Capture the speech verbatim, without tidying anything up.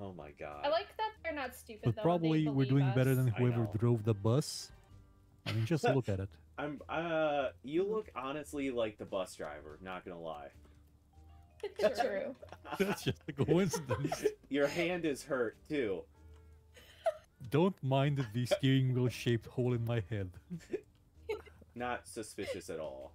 Oh my god. I like that they're not stupid, but though. Probably we're doing us. better than whoever drove the bus. I mean, just look at it. I'm uh you look honestly like the bus driver, not gonna lie. That's true. That's just a coincidence. Your hand is hurt too. Don't mind the steering wheel shaped hole in my head. Not suspicious at all.